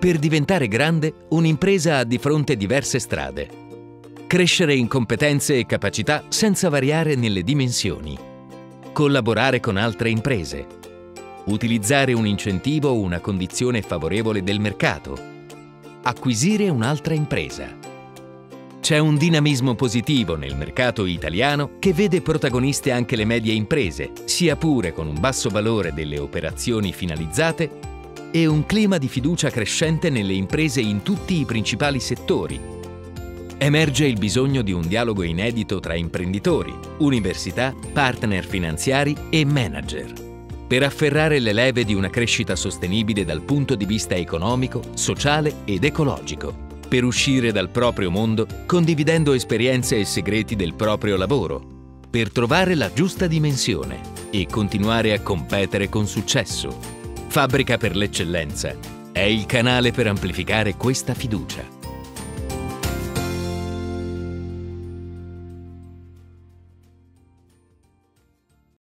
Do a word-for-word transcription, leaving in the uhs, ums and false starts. Per diventare grande, un'impresa ha di fronte diverse strade. Crescere in competenze e capacità senza variare nelle dimensioni. Collaborare con altre imprese. Utilizzare un incentivo o una condizione favorevole del mercato. Acquisire un'altra impresa. C'è un dinamismo positivo nel mercato italiano che vede protagoniste anche le medie imprese, sia pure con un basso valore delle operazioni finalizzate, e un clima di fiducia crescente nelle imprese in tutti i principali settori. Emerge il bisogno di un dialogo inedito tra imprenditori, università, partner finanziari e manager, per afferrare le leve di una crescita sostenibile dal punto di vista economico, sociale ed ecologico. Per uscire dal proprio mondo, condividendo esperienze e segreti del proprio lavoro, per trovare la giusta dimensione e continuare a competere con successo. Fabbrica per l'Eccellenza è il canale per amplificare questa fiducia.